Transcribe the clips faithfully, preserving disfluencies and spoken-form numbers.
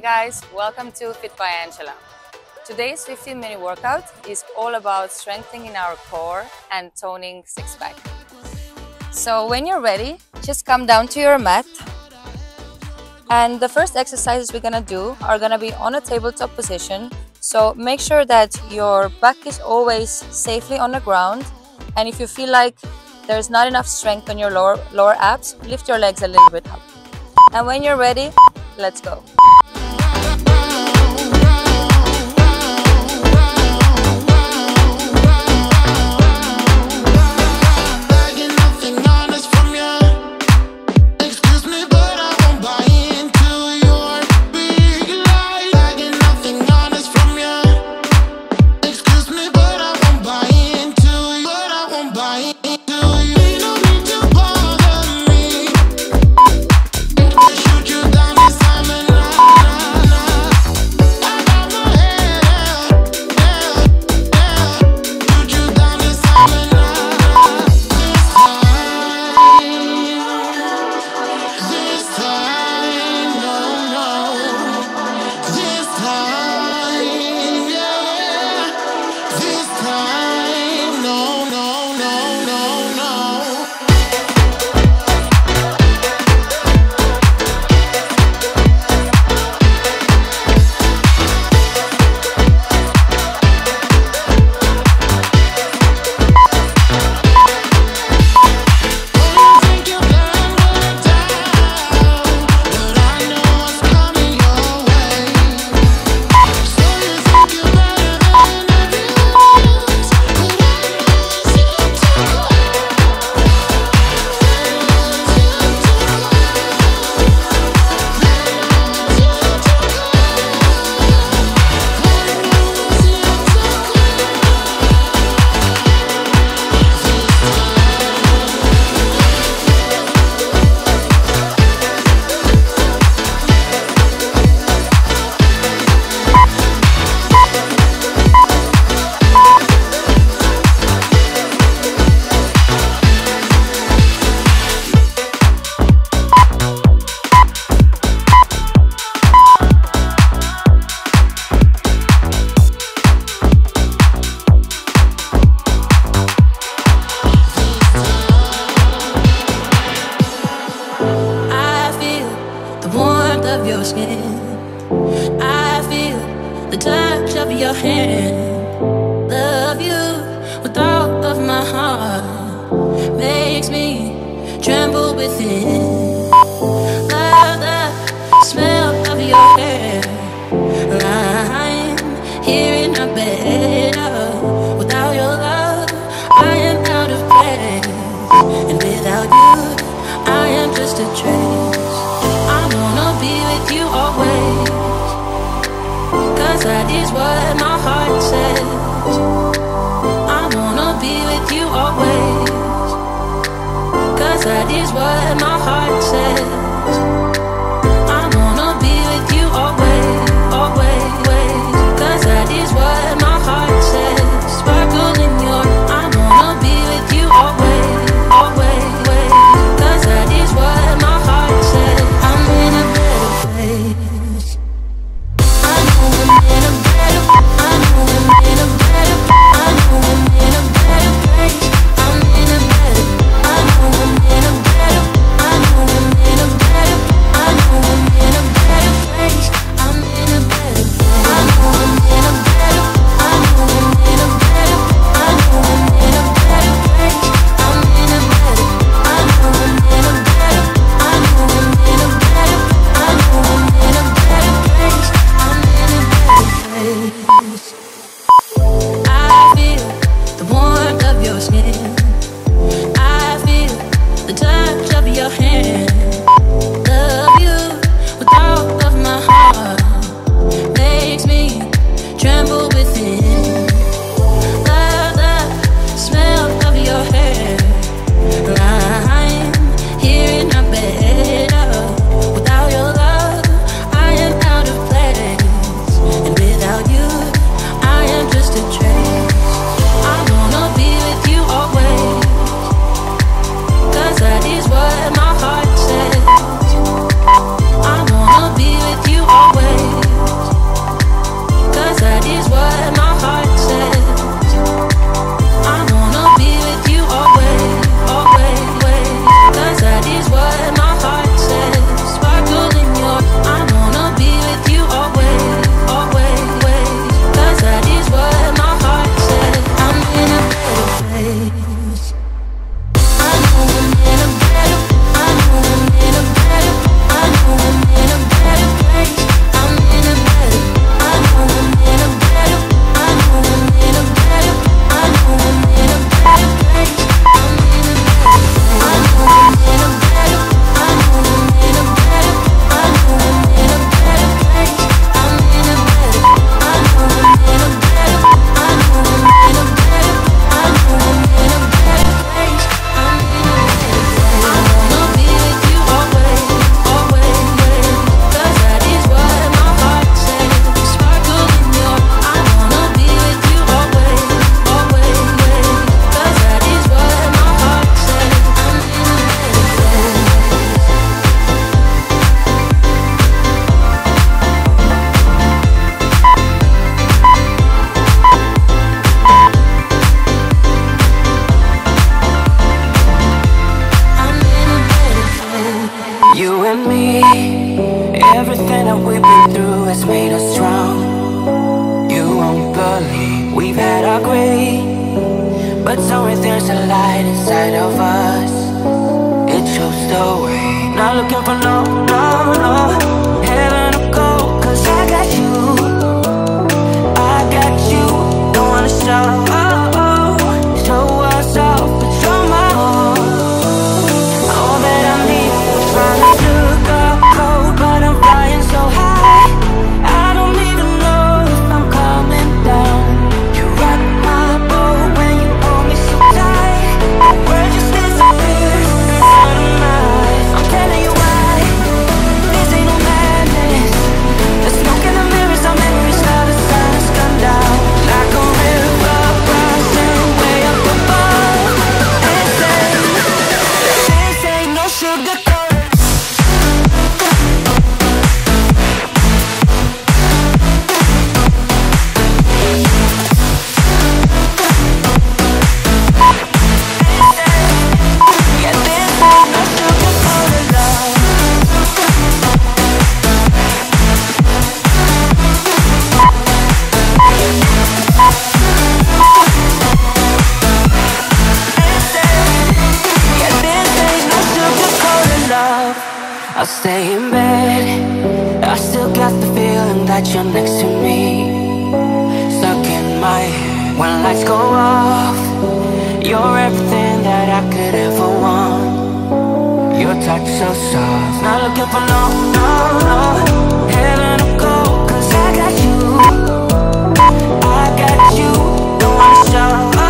Hey guys, welcome to Fit by Angela. Today's fifteen minute workout is all about strengthening our core and toning six-pack. So when you're ready, just come down to your mat. And the first exercises we're gonna do are gonna be on a tabletop position. So make sure that your back is always safely on the ground. And if you feel like there's not enough strength on your lower, lower abs, lift your legs a little bit up. And when you're ready, let's go. Of your skin, I feel the touch of your hand. Love you with all of my heart, makes me tremble within. Love the smell of your hair, I'm here in my bed. Without your love, I am out of breath, and without you, I am just a trace. Always, 'cause that is what my heart says. I wanna be with you always, 'cause that is what my heart says. I wanna be with you always, always, always, 'cause that is what my heart says. Sparkle in your eyes. I wanna be with you always, always, always, 'cause that is what my heart says. I'm in a I know I'm in a better, I know I'm in a better place. I'm in a better, I know I'm in a better. I know Everything that we've been through has made us strong. You won't believe we've had our grief, but somewhere there's a light inside of us. It shows the way. Not looking for no, no, no heaven or gold, 'cause I got you, I got you. Don't wanna shout out. Stay in bed, I still got the feeling that you're next to me. Stuck in my head, when lights go off, you're everything that I could ever want. Your touch so soft, not looking for no, no, no heaven or gold, 'cause I got you, I got you. Don't wanna show no matter.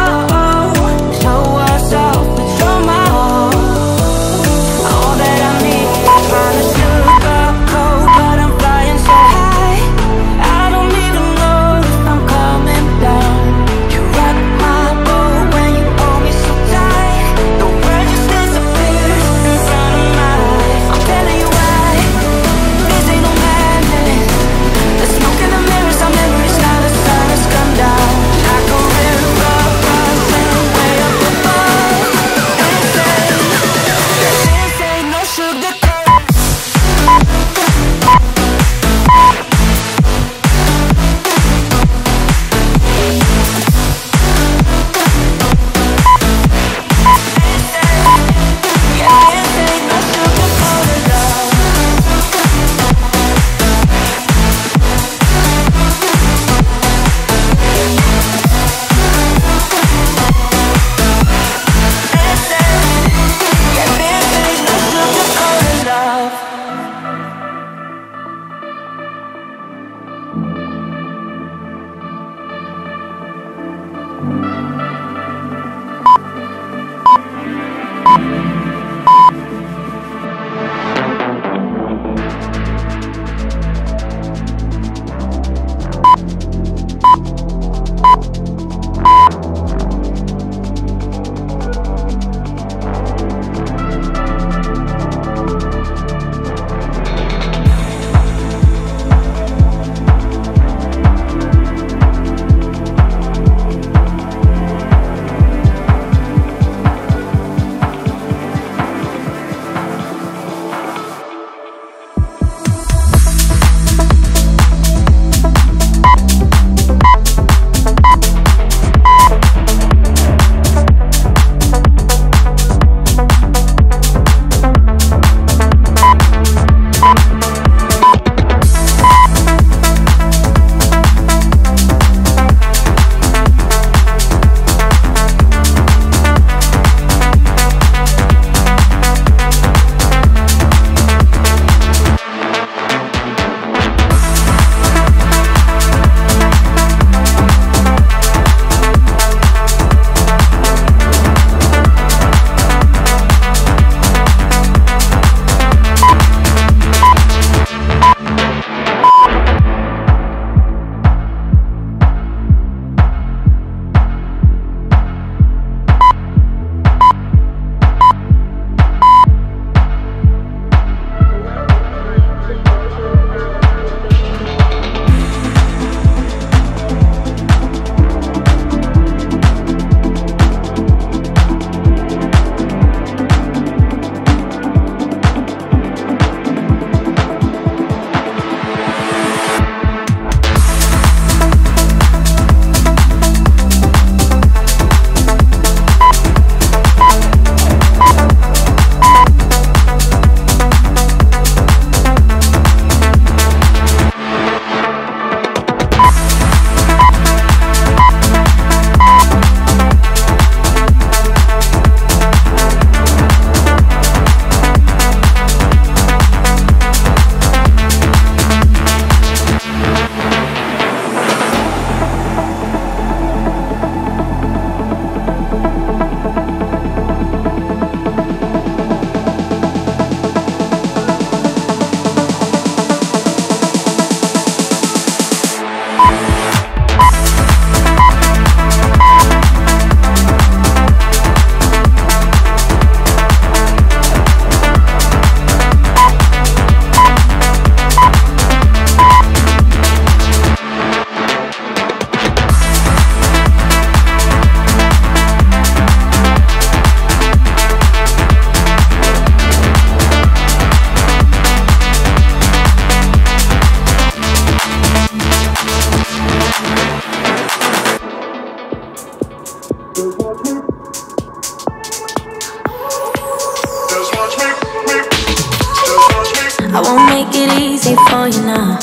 empty for you now.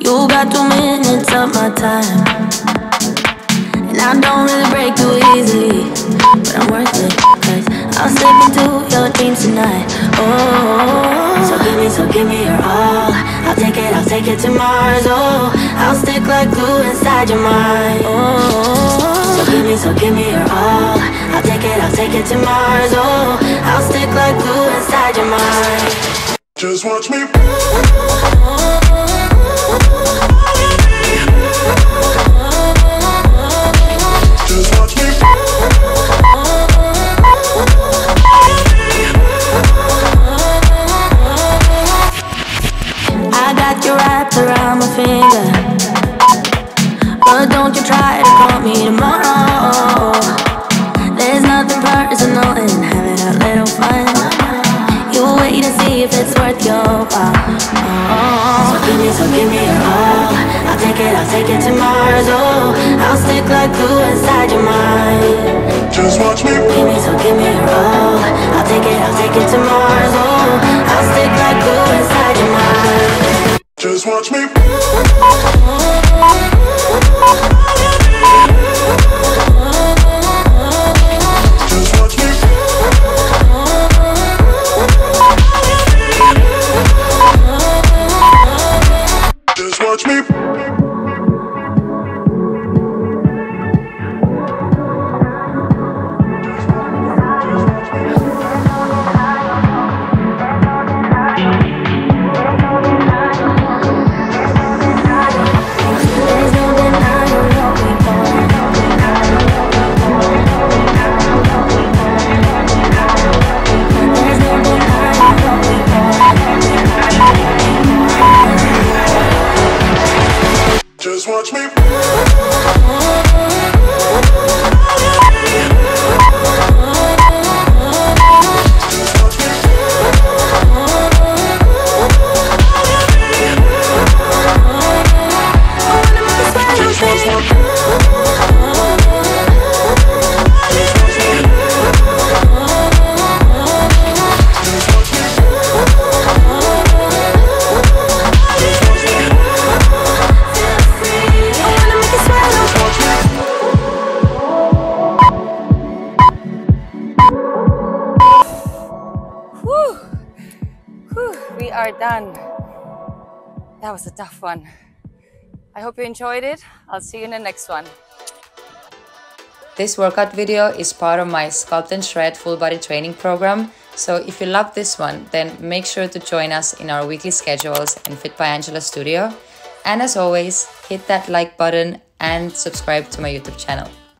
You got two minutes of my time, and I don't really break too easily, but I'm worth it, cause I'll slip into your dreams tonight. Oh, so give me, so give me your all. I'll take it, I'll take it to Mars. Oh, I'll stick like glue inside your mind. Oh, so give me, so give me your all. I'll take it, I'll take it to Mars. Oh, I'll stick like glue inside your mind. Just watch me. That was a tough one. I hope you enjoyed it. I'll see you in the next one. This workout video is part of my Sculpt and Shred full body training program. So if you love this one, then make sure to join us in our weekly schedules in Fit by Angela studio. And as always, hit that like button and subscribe to my YouTube channel.